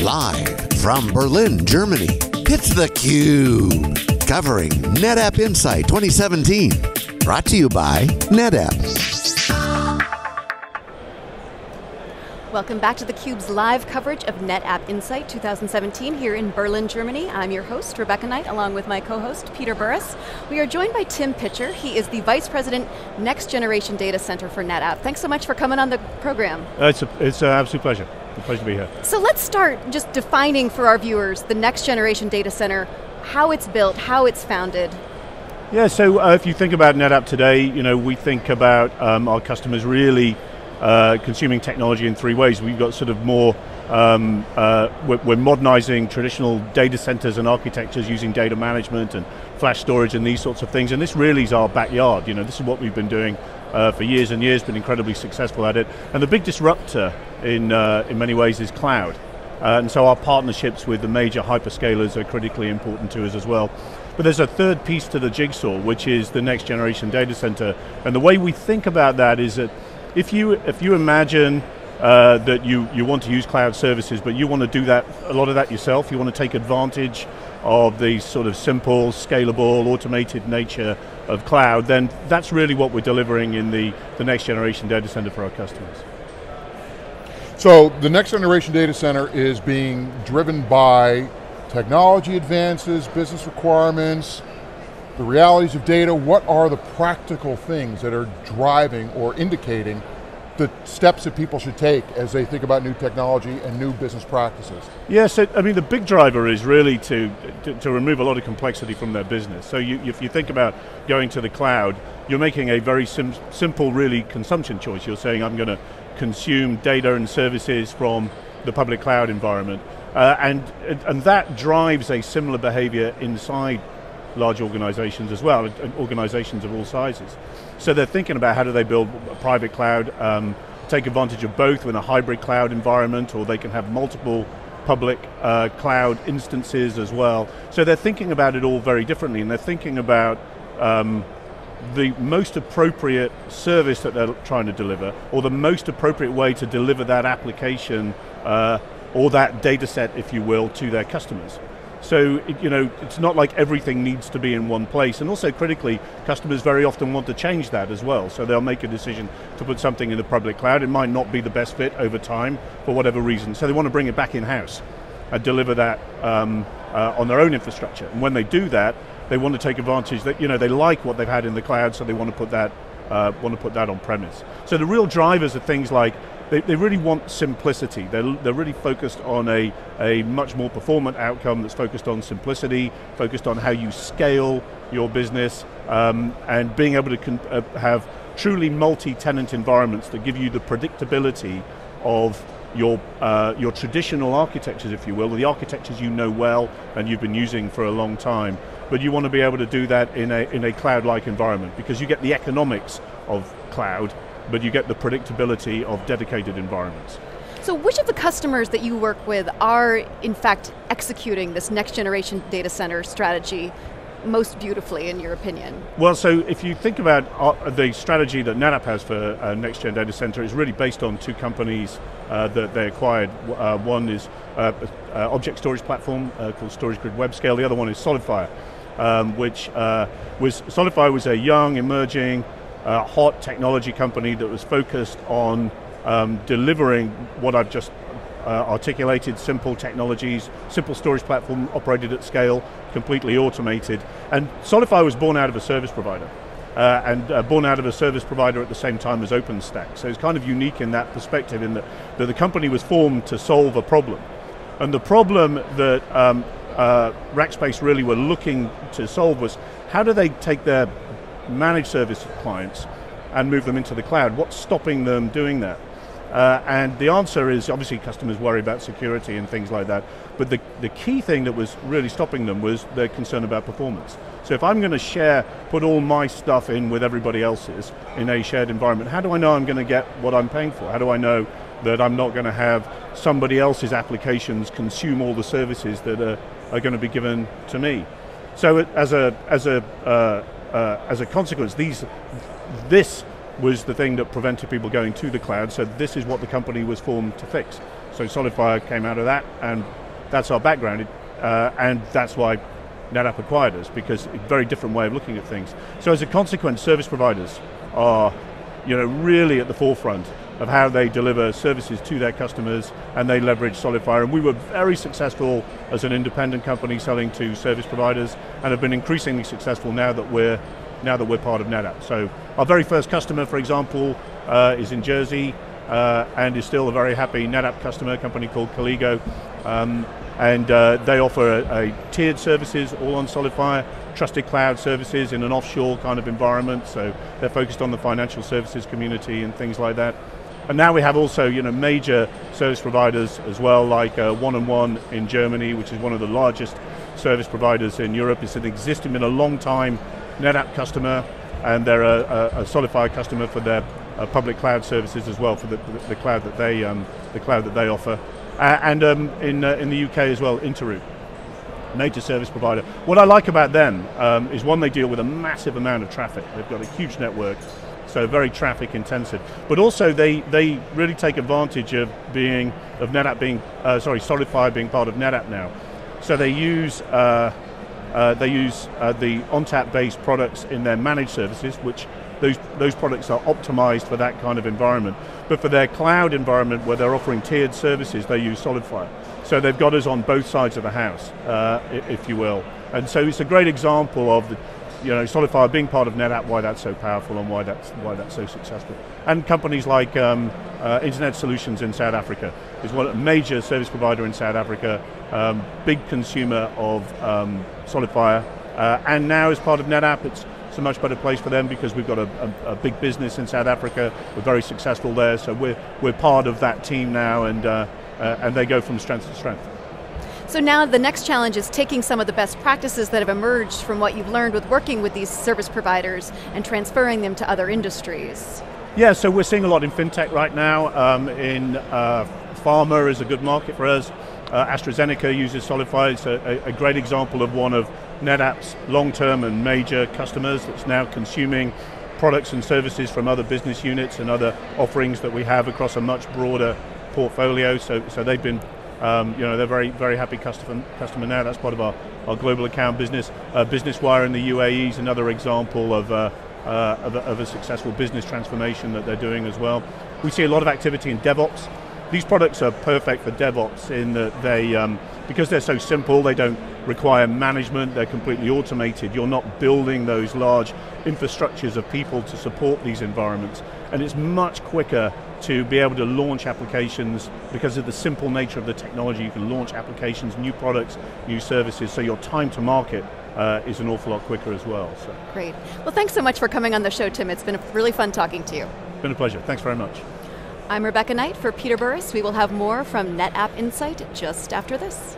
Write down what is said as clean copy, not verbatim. Live from Berlin, Germany, it's theCUBE, covering NetApp Insight 2017. Brought to you by NetApp. Welcome back to theCUBE's live coverage of NetApp Insight 2017 here in Berlin, Germany. I'm your host, Rebecca Knight, along with my co-host, Peter Burris. We are joined by Tim Pitcher. He is the Vice President, Next Generation Data Center for NetApp. Thanks so much for coming on the program. It's an absolute pleasure. A pleasure to be here. So let's start just defining for our viewers the next generation data center, how it's built, how it's founded. Yeah, so if you think about NetApp today, you know, we think about our customers really consuming technology in three ways. We've got sort of more, we're modernizing traditional data centers and architectures using data management and flash storage and these sorts of things, and this really is our backyard. You know, this is what we've been doing for years and years, been incredibly successful at it. And the big disruptor in many ways is cloud. And so our partnerships with the major hyperscalers are critically important to us as well. But there's a third piece to the jigsaw, which is the next generation data center. And the way we think about that is that if you imagine that you want to use cloud services, but you want to do that, a lot of that yourself, you want to take advantage of the sort of simple, scalable, automated nature of cloud, then that's really what we're delivering in the next generation data center for our customers. So the next generation data center is being driven by technology advances, business requirements, the realities of data. What are the practical things that are driving or indicating the steps that people should take as they think about new technology and new business practices? Yes, yeah, so, I mean the big driver is really to remove a lot of complexity from their business. So if you think about going to the cloud, you're making a very simple, really consumption choice. You're saying I'm going to consume data and services from the public cloud environment. And that drives a similar behavior inside large organizations as well, organizations of all sizes. So they're thinking about how do they build a private cloud, take advantage of both in a hybrid cloud environment, or they can have multiple public cloud instances as well. So they're thinking about it all very differently, and they're thinking about the most appropriate service that they're trying to deliver, or the most appropriate way to deliver that application or that data set, if you will, to their customers. So, you know, it's not like everything needs to be in one place, and also critically, customers very often want to change that as well, so they'll make a decision to put something in the public cloud. It might not be the best fit over time, for whatever reason, so they want to bring it back in-house and deliver that on their own infrastructure. And when they do that, they want to take advantage that, you know, they like what they've had in the cloud, so they want to put that on premise. So the real drivers are things like, they really want simplicity. They're really focused on a much more performant outcome that's focused on simplicity, focused on how you scale your business, and being able to have truly multi-tenant environments that give you the predictability of your traditional architectures, if you will, the architectures you know well and you've been using for a long time. But you want to be able to do that in a cloud-like environment, because you get the economics of cloud, but you get the predictability of dedicated environments. So which of the customers that you work with are in fact executing this next generation data center strategy most beautifully, in your opinion? Well, so if you think about the strategy that NetApp has for next gen data center, it's really based on two companies that they acquired. One is object storage platform called Storage Grid WebScale. The other one is SolidFire, SolidFire was a young, emerging, hot technology company that was focused on delivering what I've just articulated, simple technologies, simple storage platform operated at scale, completely automated. And SolidFire was born out of a service provider, at the same time as OpenStack. So it's kind of unique in that perspective, in that the company was formed to solve a problem. And the problem that Rackspace really were looking to solve was, how do they take their managed service clients and move them into the cloud? What's stopping them doing that? And the answer is, obviously customers worry about security and things like that, but the key thing that was really stopping them was their concern about performance. So if I'm going to put all my stuff in with everybody else's in a shared environment, how do I know I'm going to get what I'm paying for? How do I know that I'm not going to have somebody else's applications consume all the services that are going to be given to me? So as a consequence, this was the thing that prevented people going to the cloud, so this is what the company was formed to fix. So SolidFire came out of that, and that's our background, and that's why NetApp acquired us, because it's a very different way of looking at things. So as a consequence, service providers are, you know, really at the forefront of how they deliver services to their customers, and they leverage SolidFire. And we were very successful as an independent company selling to service providers, and have been increasingly successful now that we're part of NetApp. So our very first customer, for example, is in Jersey, and is still a very happy NetApp customer, a company called Caligo, and they offer a tiered services, all on SolidFire, trusted cloud services in an offshore kind of environment, so they're focused on the financial services community and things like that. And now we have also, you know, major service providers as well, like One and One in Germany, which is one of the largest service providers in Europe. It's existed in a long time NetApp customer, and they're a SolidFire customer for their public cloud services as well, for the cloud that they offer. And in the UK as well, Interroot, major service provider. What I like about them is, one, they deal with a massive amount of traffic. They've got a huge network, so very traffic intensive. But also they really take advantage of SolidFire being part of NetApp now. So they use the ONTAP based products in their managed services, which those products are optimized for that kind of environment. But for their cloud environment, where they're offering tiered services, they use SolidFire. So they've got us on both sides of the house, if you will. And so it's a great example of the, you know, SolidFire being part of NetApp, why that's so powerful and why that's so successful. And companies like Internet Solutions in South Africa is one, a major service provider in South Africa, big consumer of SolidFire, and now as part of NetApp, it's a much better place for them because we've got a big business in South Africa. We're very successful there, so we're part of that team now, and they go from strength to strength. So now the next challenge is taking some of the best practices that have emerged from what you've learned with working with these service providers and transferring them to other industries. Yeah, so we're seeing a lot in fintech right now. Pharma is a good market for us. AstraZeneca uses SolidFire. It's a great example of one of NetApp's long-term and major customers that's now consuming products and services from other business units and other offerings that we have across a much broader portfolio. So they've been, you know, they're very happy customer now. That's part of our global account business. Business Wire in the UAE is another example of a successful business transformation that they're doing as well. We see a lot of activity in DevOps. These products are perfect for DevOps in that they, because they're so simple, they don't require management, they're completely automated. You're not building those large infrastructures of people to support these environments. And it's much quicker to be able to launch applications because of the simple nature of the technology. You can launch applications, new products, new services, so your time to market is an awful lot quicker as well. So. Great. Well, thanks so much for coming on the show, Tim. It's been really fun talking to you. It's been a pleasure, thanks very much. I'm Rebecca Knight for Peter Burris. We will have more from NetApp Insight just after this.